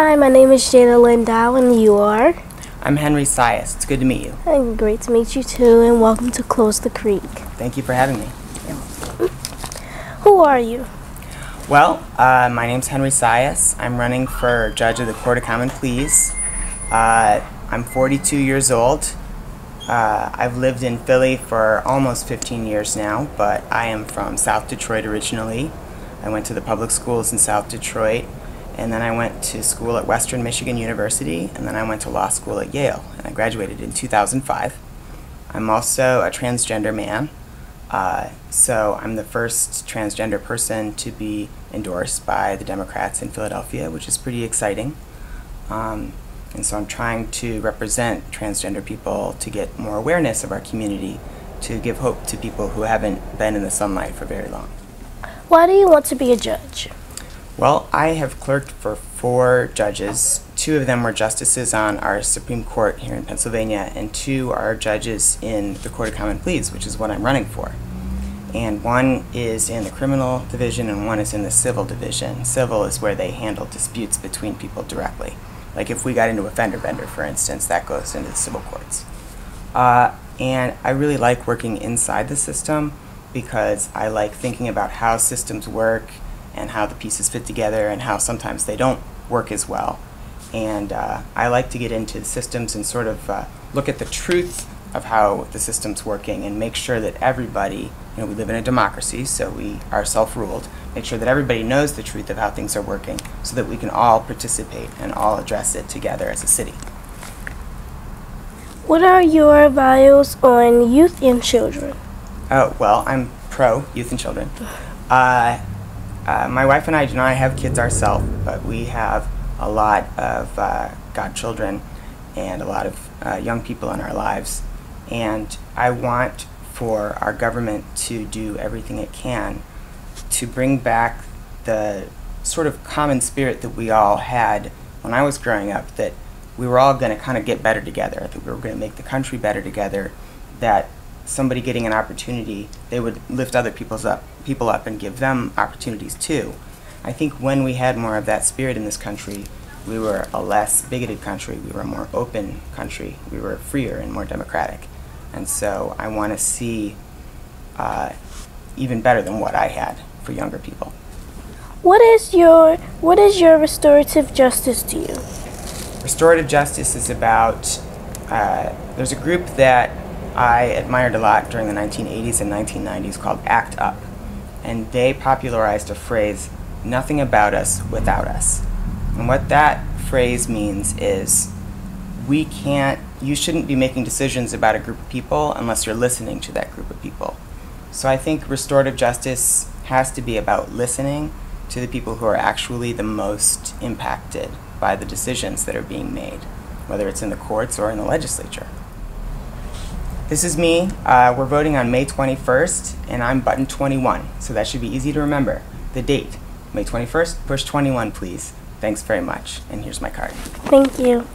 Hi, my name is Jada Lindau, and you are? I'm Henry Sias. It's good to meet you. Great to meet you too, and welcome to Close the Creek. Thank you for having me. Who are you? Well, my name's Henry Sias. I'm running for judge of the Court of Common Pleas. I'm 42 years old. I've lived in Philly for almost 15 years now, but I am from South Detroit originally. I went to the public schools in South Detroit, and then I went to school at Western Michigan University, and then I went to law school at Yale, and I graduated in 2005. I'm also a transgender man, so I'm the first transgender person to be endorsed by the Democrats in Philadelphia, which is pretty exciting. And so I'm trying to represent transgender people to get more awareness of our community, to give hope to people who haven't been in the sunlight for very long. Why do you want to be a judge? Well, I have clerked for 4 judges. 2 of them were justices on our Supreme Court here in Pennsylvania, and 2 are judges in the Court of Common Pleas, which is what I'm running for. And one is in the criminal division and one is in the civil division. Civil is where they handle disputes between people directly. Like if we got into a fender bender, for instance, that goes into the civil courts. And I really like working inside the system because I like thinking about how systems work and how the pieces fit together and how sometimes they don't work as well. And I like to get into the systems and sort of look at the truth of how the system's working and make sure that everybody, we live in a democracy, so we are self-ruled, make sure that everybody knows the truth of how things are working so that we can all participate and all address it together as a city. What are your values on youth and children? Oh, well, I'm pro youth and children. My wife and I do not have kids ourselves, but we have a lot of godchildren and a lot of young people in our lives. And I want for our government to do everything it can to bring back the sort of common spirit that we all had when I was growing up, that we were all going to kind of get better together, that we were going to make the country better together, that somebody getting an opportunity, they would lift other people up and give them opportunities too. I think when we had more of that spirit in this country, we were a less bigoted country, we were a more open country, we were freer and more democratic. And so I want to see even better than what I had for younger people. What is your restorative justice to you? Restorative justice is about, there's a group that I admired a lot during the 1980s and 1990s called ACT UP, and they popularized a phrase, nothing about us without us. And what that phrase means is you shouldn't be making decisions about a group of people unless you're listening to that group of people. So I think restorative justice has to be about listening to the people who are actually the most impacted by the decisions that are being made, whether it's in the courts or in the legislature. This is me. We're voting on May 21st, and I'm button 21, so that should be easy to remember. The date, May 21st, push 21, please. Thanks very much, and here's my card. Thank you.